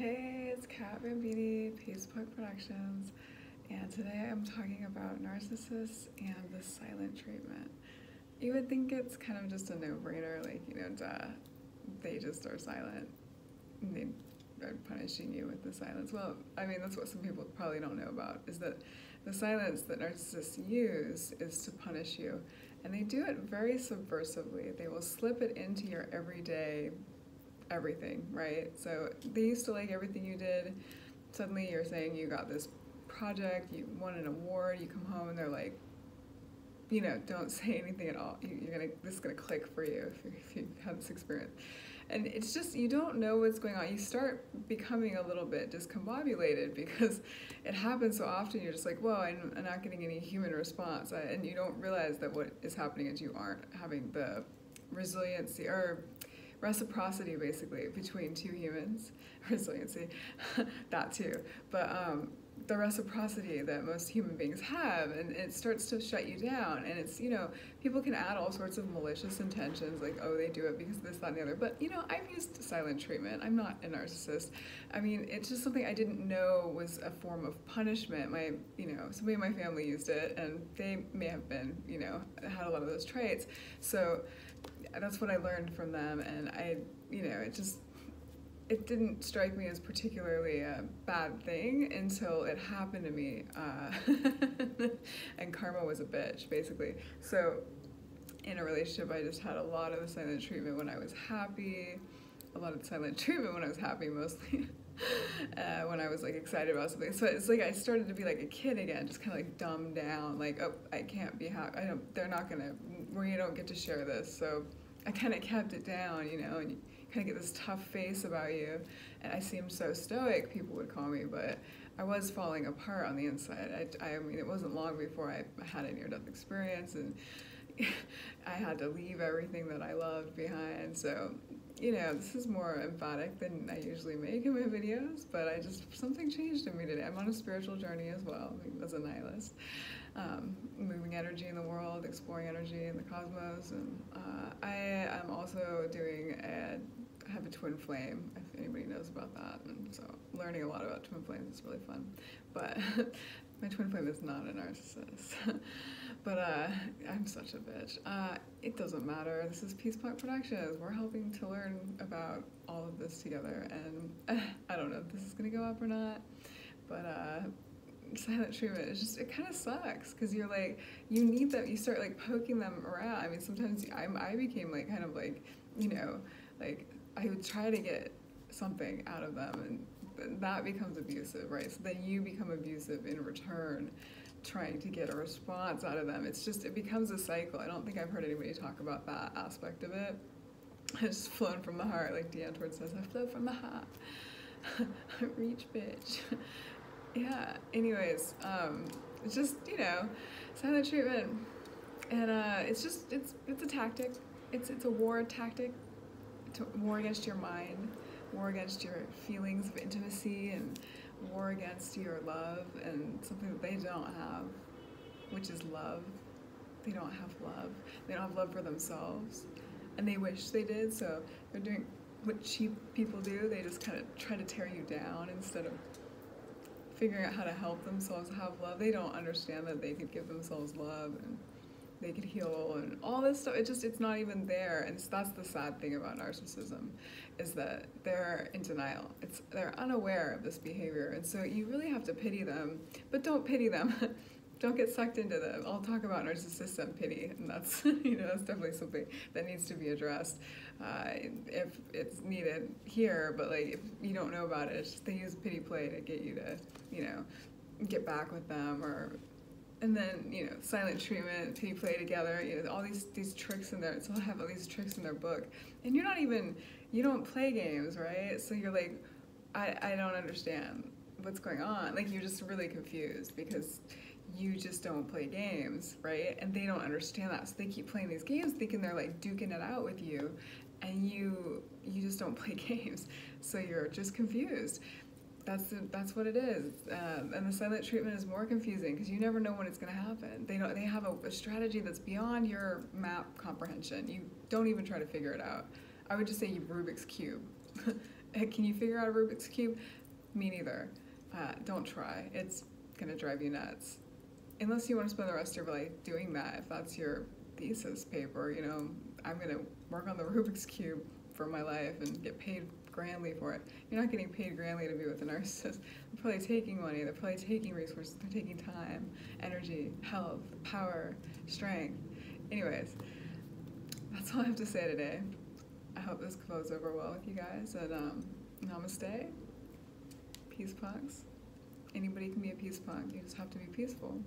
Hey, it's Kat Van Beaty, Peace Punk Productions, and today I'm talking about narcissists and the silent treatment. You would think it's kind of just a no-brainer, like, you know, duh, they just are silent, and they're punishing you with the silence. Well, I mean, that's what some people probably don't know about, is that the silence that narcissists use is to punish you, and they do it very subversively. They will slip it into your everyday everything, right? So they used to like everything you did. Suddenly you're saying you got this project, you won an award, you come home and they're like, you know, don't say anything at all. This is gonna click for you if you have this experience. And it's just, you don't know what's going on. You start becoming a little bit discombobulated because it happens so often. You're just like, whoa, I'm not getting any human response. And you don't realize that what is happening is you aren't having the resiliency or reciprocity, basically, between two humans. Resiliency, that too. But the reciprocity that most human beings have, and it starts to shut you down. And it's, you know, people can add all sorts of malicious intentions, like, oh, they do it because this, that, and the other. But, you know, I've used silent treatment. I'm not a narcissist. I mean, it's just something I didn't know was a form of punishment. Somebody in my family used it, and they may have been, you know, had a lot of those traits. So that's what I learned from them, and it didn't strike me as particularly a bad thing until it happened to me, and karma was a bitch, basically. So in a relationship, I just had a lot of the silent treatment when I was happy, mostly, when I was like excited about something. So it's like I started to be like a kid again, just kind of like dumbed down, like, oh, I can't be happy, they're not gonna, you don't get to share this. So I kind of kept it down, you know, and you kind of get this tough face about you. And I seemed so stoic, people would call me, but I was falling apart on the inside. I mean, it wasn't long before I had a near-death experience, and I had to leave everything that I loved behind. So, you know, this is more emphatic than I usually make in my videos, but something changed in me today. I'm on a spiritual journey as well, as a nihilist. Moving energy in the world, exploring energy in the cosmos, and I am also have a twin flame, if anybody knows about that, and so learning a lot about twin flames is really fun. But my twin flame is not a narcissist, but I'm such a bitch. It doesn't matter. This is Peace Punk Productions. We're helping to learn about all of this together, and I don't know if this is gonna go up or not, but silent treatment, it kind of sucks, because you're like, you need them, you start like poking them around. I mean, sometimes I became like kind of like, you know, like I would try to get something out of them, and that becomes abusive, right? So then you become abusive in return, trying to get a response out of them. It becomes a cycle. I don't think I've heard anybody talk about that aspect of it. It's flown from the heart, like Die Antwoord says, I flow from the heart. Reach, bitch. Yeah, anyways, it's just, you know, silent treatment, and it's a tactic. It's a war tactic, war against your mind, war against your feelings of intimacy, and war against your love, and something that they don't have, which is love. They don't have love. They don't have love for themselves, and they wish they did, so they're doing what cheap people do. They just kind of try to tear you down instead of figuring out how to help themselves have love. They don't understand that they could give themselves love, and they could heal, and all this stuff. It's not even there, and that's the sad thing about narcissism, is that they're in denial. They're unaware of this behavior, and so you really have to pity them, but don't pity them. Don't get sucked into them. I'll talk about narcissism pity, and that's, you know, that's definitely something that needs to be addressed if it's needed here. But like, if you don't know about it, it's just they use pity play to get you to, you know, get back with them, and then, you know, silent treatment, pity play together, you know, all these tricks in there. It's all have all these tricks in their book, and you don't play games, right? So you're like, I don't understand what's going on. Like, you're just really confused because you just don't play games, right? And they don't understand that, so they keep playing these games thinking they're like duking it out with you, and you just don't play games, so you're just confused. That's what it is. And the silent treatment is more confusing because you never know when it's going to happen. They have a strategy that's beyond your map comprehension. You don't even try to figure it out. I would just say you Rubik's Cube Can you figure out a Rubik's Cube? Me neither. Don't try. It's gonna drive you nuts. Unless you want to spend the rest of your life doing that, if that's your thesis paper, you know, I'm gonna work on the Rubik's Cube for my life and get paid grandly for it. You're not getting paid grandly to be with a narcissist. They're probably taking money, they're probably taking resources, they're taking time, energy, health, power, strength. Anyways, that's all I have to say today. I hope this goes over well with you guys, and namaste, peace punks. Anybody can be a peace punk, you just have to be peaceful.